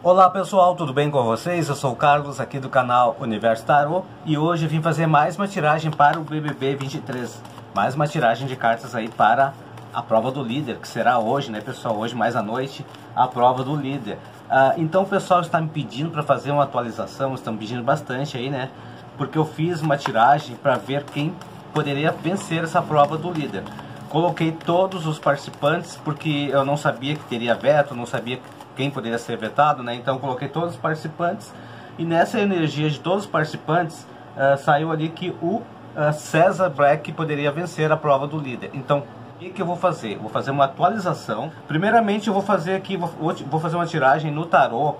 Olá pessoal, tudo bem com vocês? Eu sou o Carlos aqui do canal Universo Tarot e hoje vim fazer mais uma tiragem para o BBB 23. Mais uma tiragem de cartas aí para a prova do líder, que será hoje, né pessoal? Hoje mais à noite, a prova do líder. Então o pessoal está me pedindo para fazer uma atualização, estão me pedindo bastante aí, né? Porque eu fiz uma tiragem para ver quem poderia vencer essa prova do líder. Coloquei todos os participantes porque eu não sabia que teria veto, não sabia quem poderia ser vetado, né? Então coloquei todos os participantes e nessa energia de todos os participantes saiu ali que o César Black poderia vencer a prova do líder. Então o que eu vou fazer? Vou fazer uma atualização. Primeiramente eu vou fazer aqui, vou fazer uma tiragem no tarô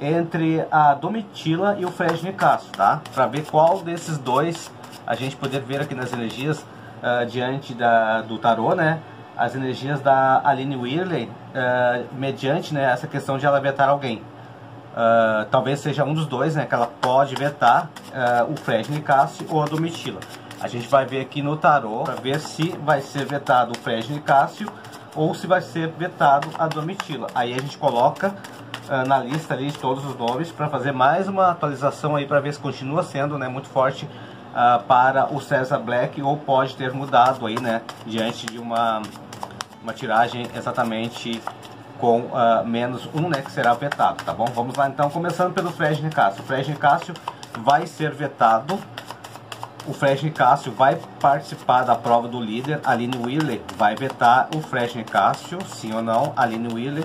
entre a Domitila e o Fred Nicácio, tá? Para ver qual desses dois a gente poder ver aqui nas energias diante do tarô, né? As energias da Aline Wheeler, mediante, né, essa questão de ela vetar alguém. Talvez seja um dos dois, né, que ela pode vetar, o Fred Nicácio ou a Domitila. A gente vai ver aqui no tarô para ver se vai ser vetado o Fred Nicácio ou se vai ser vetado a Domitila. Aí a gente coloca na lista ali de todos os nomes para fazer mais uma atualização aí para ver se continua sendo, né, muito forte para o César Black ou pode ter mudado aí, né, diante de uma tiragem exatamente com menos um, né, que será vetado, tá bom? Vamos lá então, começando pelo Fred Nicácio. O Fred Nicácio vai ser vetado, o Fred Nicácio vai participar da prova do líder, a Aline Wheeler vai vetar o Fred Nicácio, sim ou não? A Aline Wheeler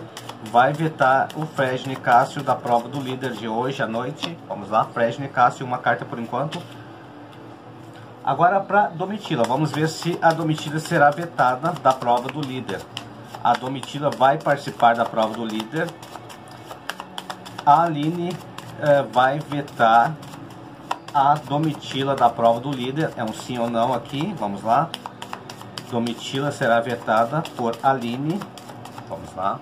vai vetar o Fred Nicácio da prova do líder de hoje à noite. Vamos lá, Fred Nicácio, uma carta por enquanto. Agora para Domitila, vamos ver se a Domitila será vetada da prova do líder. A Domitila vai participar da prova do líder. A Aline vai vetar a Domitila da prova do líder. É um sim ou não aqui, vamos lá. Domitila será vetada por Aline. Vamos lá.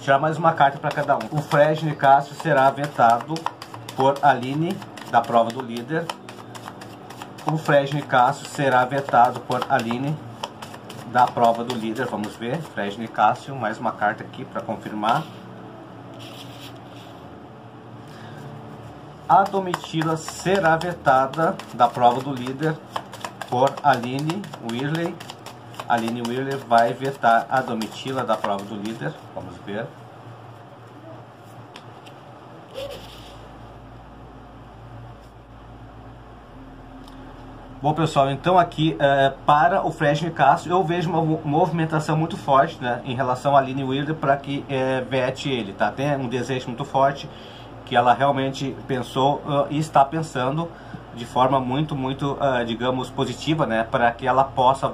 Tirar mais uma carta para cada um. O Fred Nicácio será vetado por Aline da prova do líder. O Fred Nicácio será vetado por Aline da prova do líder. Vamos ver. Fred Nicácio, mais uma carta aqui para confirmar. A Domitila será vetada da prova do líder por Aline Wirley. A Aline Wheeler vai vetar a Domitila da prova do líder. Vamos ver. Bom, pessoal, então aqui para o Fred Nicácio eu vejo uma movimentação muito forte, né, em relação à Aline Wheeler para que vete ele, tá? Tem um desejo muito forte que ela realmente pensou e está pensando de forma muito, digamos, positiva, né, para que ela possa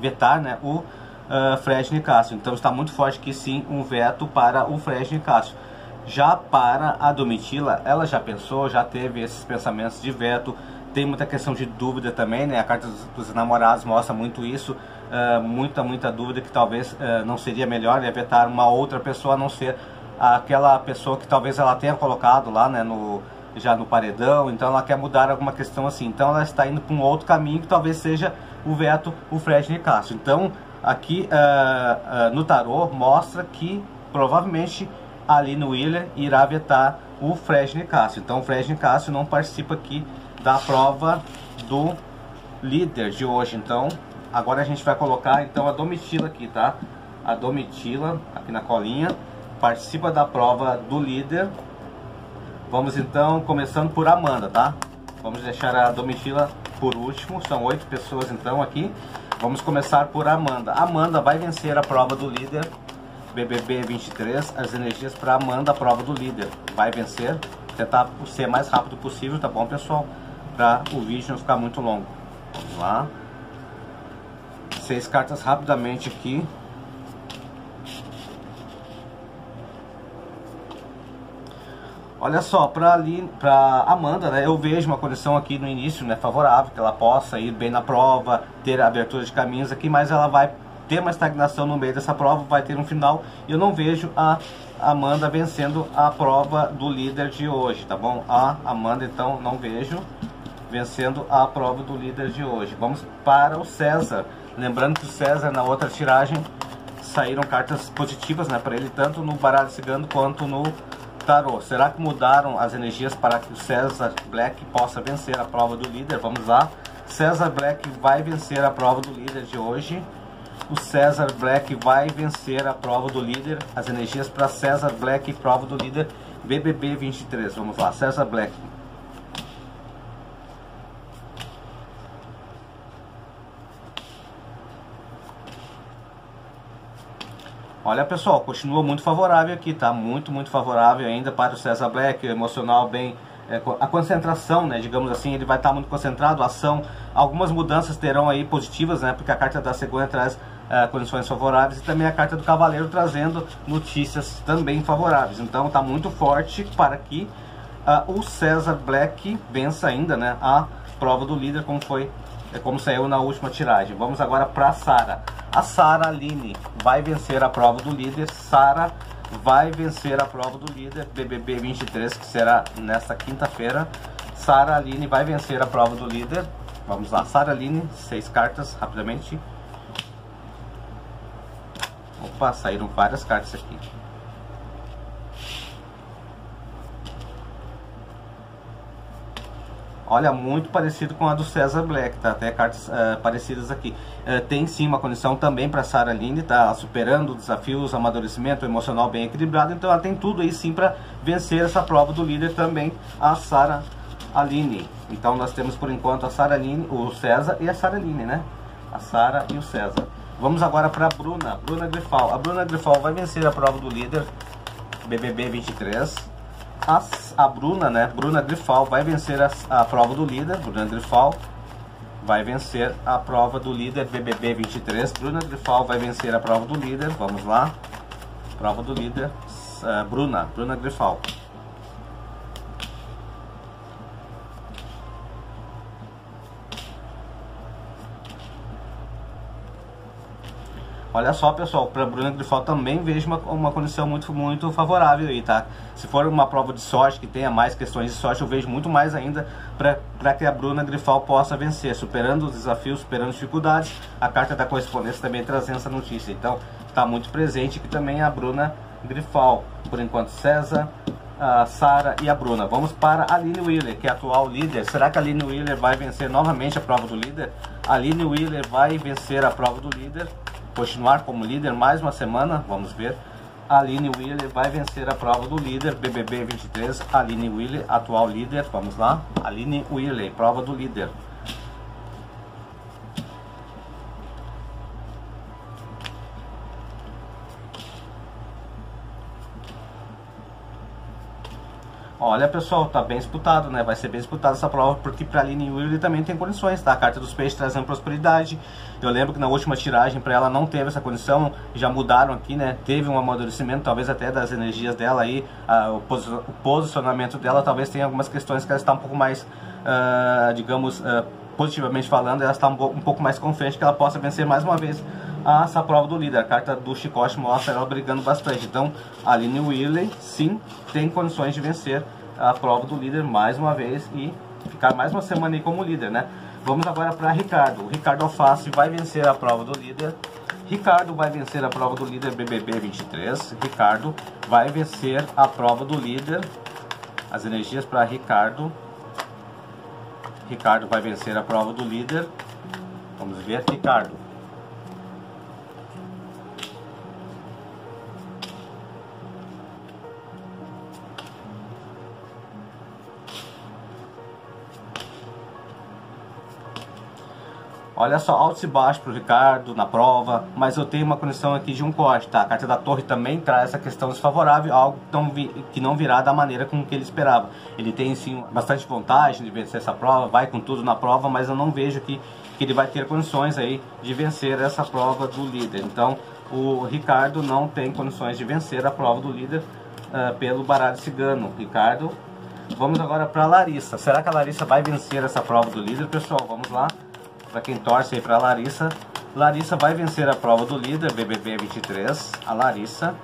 vetar, né, o Fred Nicácio. Então está muito forte que sim, um veto para o Fred Nicácio. Já para a Domitila, ela já pensou, já teve esses pensamentos de veto. Tem muita questão de dúvida também, né? A carta dos namorados mostra muito isso, muita dúvida que talvez não seria melhor, né, vetar uma outra pessoa a não ser aquela pessoa que talvez ela tenha colocado lá, né, já no paredão. Então ela quer mudar alguma questão assim, então ela está indo para um outro caminho que talvez seja o veto, o Fred Nicácio. Então aqui no tarô mostra que provavelmente a Aline Wheeler irá vetar o Fred Nicácio. Então o Fred Nicácio não participa aqui da prova do líder de hoje. Então agora a gente vai colocar então a Domitila aqui, tá? A Domitila aqui na colinha participa da prova do líder. Vamos então, começando por Amanda, tá? Vamos deixar a Domitila por último, são 8 pessoas então aqui. Vamos começar por Amanda. Amanda vai vencer a prova do líder, BBB 23, as energias para Amanda, a prova do líder. Vai vencer, tentar ser mais rápido possível, tá bom, pessoal? Para o vídeo não ficar muito longo. Vamos lá. 6 cartas rapidamente aqui. Olha só, para Amanda, né, eu vejo uma condição aqui no início, né, favorável, que ela possa ir bem na prova, ter abertura de caminhos aqui, mas ela vai ter uma estagnação no meio dessa prova, vai ter um final. Eu não vejo a Amanda vencendo a prova do líder de hoje, tá bom? A Amanda, então, não vejo vencendo a prova do líder de hoje. Vamos para o César. Lembrando que o César, na outra tiragem, saíram cartas positivas, né, para ele, tanto no baralho cigano quanto no tarô. Será que mudaram as energias para que o César Black possa vencer a prova do líder? Vamos lá. César Black vai vencer a prova do líder de hoje. O César Black vai vencer a prova do líder. As energias para César Black e prova do líder BBB 23. Vamos lá, César Black. Olha, pessoal, continua muito favorável aqui, tá? Muito, muito favorável ainda para o César Black. Emocional bem... a concentração, né, digamos assim, ele vai estar muito concentrado, a ação. Algumas mudanças terão aí positivas, né, porque a carta da cegonha traz condições favoráveis e também a carta do cavaleiro trazendo notícias também favoráveis. Então está muito forte para que o César Black vença ainda, né, a prova do líder, como foi, como saiu na última tiragem. Vamos agora para a Sara. A Sara Aline vai vencer a prova do líder. Sara vai vencer a prova do líder BBB 23, que será nesta quinta-feira. Sara Aline vai vencer a prova do líder. Vamos lá, Sara Aline, 6 cartas, rapidamente. Opa, saíram várias cartas aqui. Olha, muito parecido com a do César Black, tá? Até cartas parecidas aqui. Tem sim uma condição também para Sara Aline, tá? Superando desafios, amadurecimento emocional bem equilibrado. Então ela tem tudo aí sim para vencer essa prova do líder também, a Sara Aline. Então nós temos por enquanto a Sara Aline, o César e a Sara Aline, né? A Sara e o César. Vamos agora para a Bruna, Bruna Griphão. A Bruna Griphão vai vencer a prova do líder BBB 23. A Bruna, né? Bruna Griphão vai vencer a prova do líder. Bruna Griphão vai vencer a prova do líder BBB 23. Bruna Griphão vai vencer a prova do líder. Vamos lá. Prova do líder. Bruna Griphão. Olha só, pessoal, para Bruna Griphão também vejo uma condição muito, muito favorável aí, tá? Se for uma prova de sorte, que tenha mais questões de sorte, eu vejo muito mais ainda para que a Bruna Griphão possa vencer, superando os desafios, superando dificuldades. A carta da correspondência também trazendo essa notícia. Então, está muito presente aqui também a Bruna Griphão. Por enquanto, César, a Sara e a Bruna. Vamos para a Aline Wheeler, que é a atual líder. Será que a Aline Wheeler vai vencer novamente a prova do líder? A Aline Wheeler vai vencer a prova do líder. Continuar como líder mais uma semana, vamos ver. Aline Wheeler vai vencer a prova do líder BBB 23. Aline Wheeler, atual líder, vamos lá. Aline Wheeler, prova do líder. Olha, pessoal, tá bem disputado, né? Vai ser bem disputada essa prova, porque para a Aline Wheeler também tem condições, tá? A carta dos peixes trazendo prosperidade. Eu lembro que na última tiragem para ela não teve essa condição, já mudaram aqui, né? Teve um amadurecimento, talvez até das energias dela aí, o posicionamento dela, talvez tenha algumas questões que ela está um pouco mais, digamos, positivamente falando, ela está um pouco mais confiante que ela possa vencer mais uma vez essa prova do líder. A carta do chicote mostra ela brigando bastante. Então, a Aline Wheeler, sim, tem condições de vencer a prova do líder mais uma vez e ficar mais uma semana aí como líder, né? Vamos agora para Ricardo. O Ricardo Alface vai vencer a prova do líder. Ricardo vai vencer a prova do líder BBB 23. Ricardo vai vencer a prova do líder. As energias para Ricardo. Ricardo vai vencer a prova do líder. Vamos ver, Ricardo. Olha só, altos e baixos para o Ricardo na prova, mas eu tenho uma condição aqui de um corte, tá? A carta da torre também traz essa questão desfavorável, algo que não virá da maneira com que ele esperava. Ele tem, sim, bastante vontade de vencer essa prova, vai com tudo na prova, mas eu não vejo que ele vai ter condições aí de vencer essa prova do líder. Então, o Ricardo não tem condições de vencer a prova do líder pelo baralho cigano. Ricardo, vamos agora para a Larissa. Será que a Larissa vai vencer essa prova do líder, pessoal? Vamos lá. Para quem torce aí para a Larissa, Larissa vai vencer a prova do líder BBB 23. A Larissa,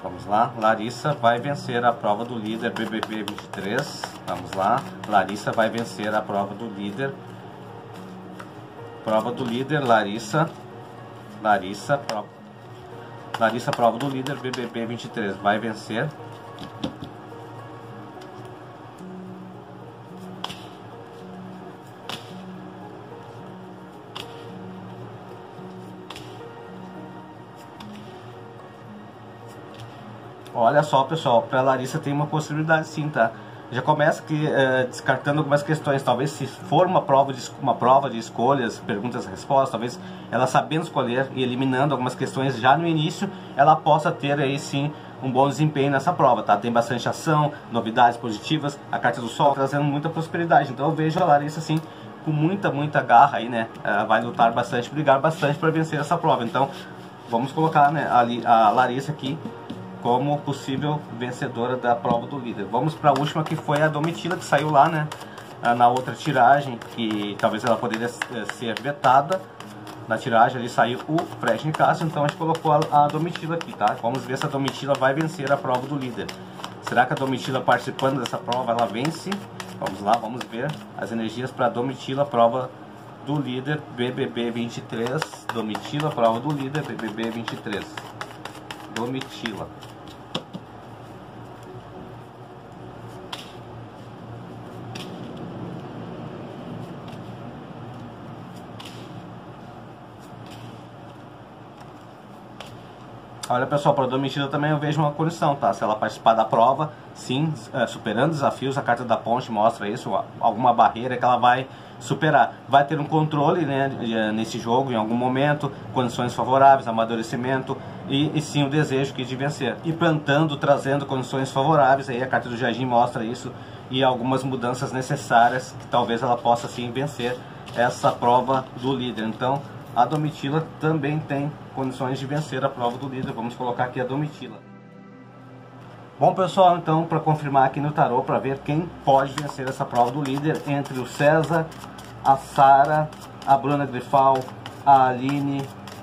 vamos lá, Larissa vai vencer a prova do líder BBB 23. Vamos lá, Larissa vai vencer a prova do líder Prova do líder, Larissa. Larissa, prova do líder, BBB 23. Vai vencer. Olha só, pessoal, para Larissa tem uma possibilidade sim, tá? Já começa que, descartando algumas questões. Talvez se for uma prova de escolhas, perguntas e respostas, talvez ela sabendo escolher e eliminando algumas questões já no início, ela possa ter aí sim um bom desempenho nessa prova, tá? Tem bastante ação, novidades positivas, a carta do sol trazendo muita prosperidade. Então eu vejo a Larissa assim com muita garra aí, né? Ela vai lutar bastante, brigar bastante para vencer essa prova. Então vamos colocar, né, a Larissa aqui como possível vencedora da prova do líder. Vamos para a última, que foi a Domitila, que saiu lá, né, na outra tiragem, que talvez ela poderia ser vetada. Na tiragem ali saiu o Fred Nicácio, então a gente colocou a Domitila aqui, tá? Vamos ver se a Domitila vai vencer a prova do líder. Será que a Domitila, participando dessa prova, ela vence? Vamos lá, vamos ver as energias para a Domitila, prova do líder, BBB 23. Domitila, prova do líder, BBB 23. Domitila. Olha, pessoal, para a Domitila também eu vejo uma condição, tá? Se ela participar da prova, sim, superando desafios, a carta da ponte mostra isso, alguma barreira que ela vai superar. Vai ter um controle, né, nesse jogo, em algum momento, condições favoráveis, amadurecimento e sim o desejo de vencer. E plantando, trazendo condições favoráveis, aí a carta do jardim mostra isso, e algumas mudanças necessárias que talvez ela possa, sim, vencer essa prova do líder. Então, a Domitila também tem condições de vencer a prova do líder. Vamos colocar aqui a Domitila. Bom, pessoal, então, para confirmar aqui no tarô, para ver quem pode vencer essa prova do líder, entre o César, a Sara, a Bruna Griphão, a Aline,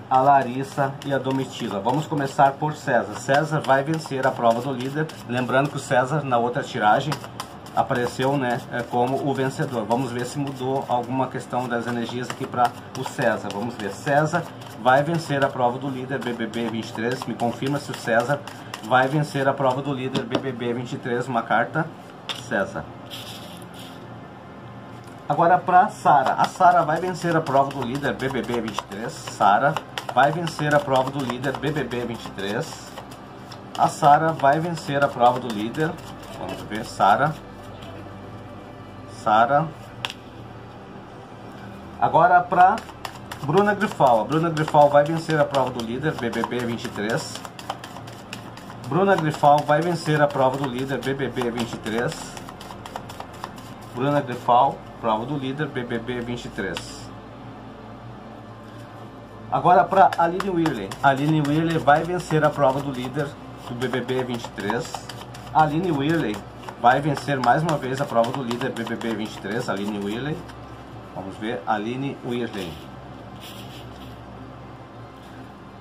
a Larissa e a Domitila. Vamos começar por César. César vai vencer a prova do líder. Lembrando que o César, na outra tiragem, apareceu, né, como o vencedor. Vamos ver se mudou alguma questão das energias aqui para o César. Vamos ver. César vai vencer a prova do líder BBB 23. Me confirma se o César vai vencer a prova do líder BBB 23. Uma carta, César. Agora para Sara. A Sara vai vencer a prova do líder BBB 23. Sara vai vencer a prova do líder BBB 23. A Sara vai vencer a prova do líder. Vamos ver, Sara. Agora para Bruna Griphão. A Bruna Griphão vai vencer a prova do líder BBB 23. Bruna Griphão vai vencer a prova do líder BBB 23. Bruna Griphão, prova do líder BBB 23. Agora para Aline Wheeler. Aline Wheeler vai vencer a prova do líder do BBB 23. Aline Wheeler vai vencer mais uma vez a prova do líder BBB 23, Aline Wheeler. Vamos ver, Aline Wheeler.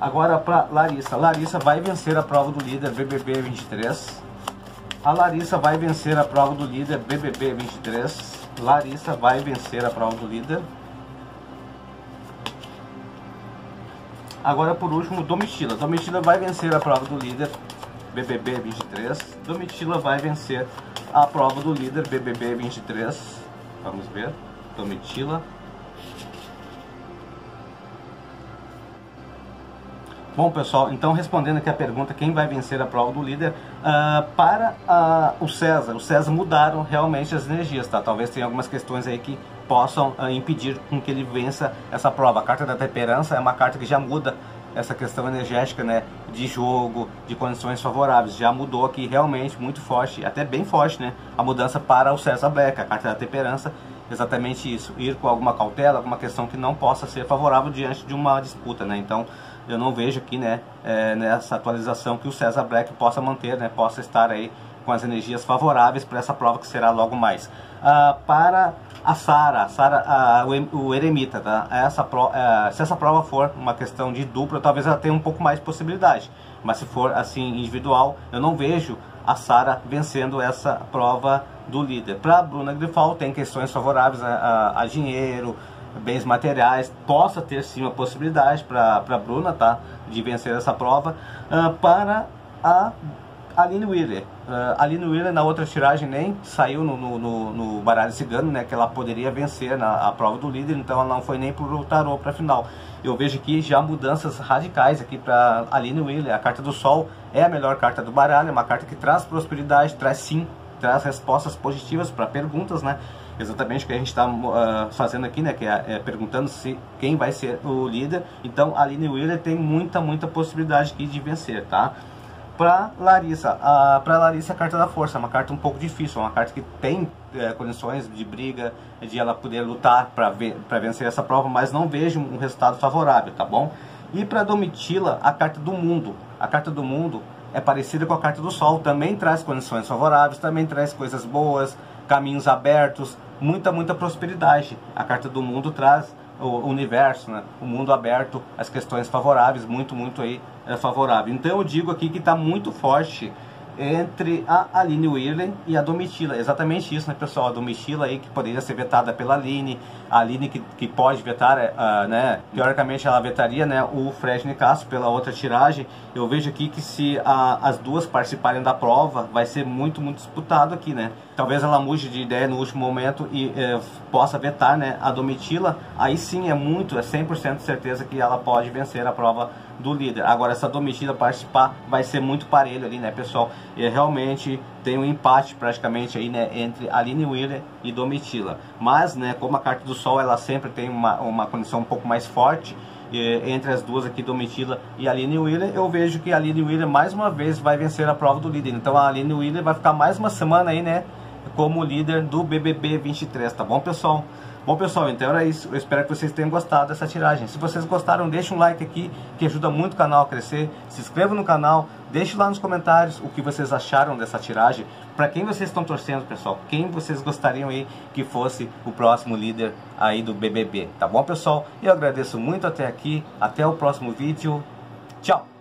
Agora para Larissa. Larissa vai vencer a prova do líder BBB 23. A Larissa vai vencer a prova do líder BBB 23. Larissa vai vencer a prova do líder. Agora por último, Domitila. Domitila vai vencer a prova do líder BBB 23. Domitila vai vencer a prova do líder BBB 23. Vamos ver. Domitila. Bom, pessoal, então respondendo aqui a pergunta, quem vai vencer a prova do líder, para o César. O César mudaram realmente as energias, tá? Talvez tenha algumas questões aí que possam impedir com que ele vença essa prova. A carta da temperança é uma carta que já muda essa questão energética, né, de jogo, de condições favoráveis. Já mudou aqui realmente muito forte, até bem forte, né, a mudança para o César Black. A carta da temperança, exatamente isso, ir com alguma cautela, alguma questão que não possa ser favorável diante de uma disputa, né. Então eu não vejo aqui, né, nessa atualização que o César Black possa manter, né, possa estar aí com as energias favoráveis para essa prova que será logo mais. Para a Sara, o Eremita, tá? Se essa prova for uma questão de dupla, talvez ela tenha um pouco mais de possibilidade. Mas se for assim individual, eu não vejo a Sara vencendo essa prova do líder. Para a Bruna Griphão, tem questões favoráveis a dinheiro, bens materiais, possa ter sim uma possibilidade para a Bruna, tá? De vencer essa prova. Para a Aline Wheeler. Aline Wheeler na outra tiragem nem saiu no baralho cigano, né? Que ela poderia vencer a prova do líder, então ela não foi nem pro tarô para final. Eu vejo que já mudanças radicais aqui para Aline Wheeler. A carta do sol é a melhor carta do baralho, é uma carta que traz prosperidade, traz sim, traz respostas positivas para perguntas, né? Exatamente o que a gente está fazendo aqui, né? Que é perguntando se quem vai ser o líder. Então a Aline Wheeler tem muita possibilidade aqui de vencer, tá? Para Larissa, a carta da força é uma carta um pouco difícil, é uma carta que tem condições de briga, de ela poder lutar para vencer essa prova, mas não vejo um resultado favorável, tá bom? E para Domitila, a carta do mundo. A carta do mundo é parecida com a carta do sol, também traz condições favoráveis, também traz coisas boas, caminhos abertos, muita prosperidade. A carta do mundo traz o universo, né? O mundo aberto, as questões favoráveis, muito aí é favorável. Então eu digo aqui que está muito forte entre a Aline Wheeler e a Domitila, exatamente isso, né, pessoal? A Domitila aí que poderia ser vetada pela Aline, a Aline que pode vetar, né? Teoricamente ela vetaria, né, o Fred Nicácio pela outra tiragem. Eu vejo aqui que se as duas participarem da prova, vai ser muito disputado aqui, né? Talvez ela mude de ideia no último momento e possa vetar, né, a Domitila. Aí sim é 100% certeza que ela pode vencer a prova do líder. Agora, essa Domitila participar vai ser muito parelho ali, né, pessoal? E realmente tem um empate praticamente aí, né, entre Aline Wheeler e Domitila. Mas, né, como a carta do sol ela sempre tem uma condição um pouco mais forte, entre as duas aqui, Domitila e Aline Wheeler, eu vejo que a Aline Wheeler mais uma vez vai vencer a prova do líder. Então a Aline Wheeler vai ficar mais uma semana aí, né, como líder do BBB 23, tá bom, pessoal? Bom, pessoal, então era isso. Eu espero que vocês tenham gostado dessa tiragem. Se vocês gostaram, deixa um like aqui, que ajuda muito o canal a crescer. Se inscreva no canal, deixe lá nos comentários o que vocês acharam dessa tiragem. Para quem vocês estão torcendo, pessoal? Quem vocês gostariam aí que fosse o próximo líder aí do BBB, tá bom, pessoal? Eu agradeço muito até aqui. Até o próximo vídeo. Tchau!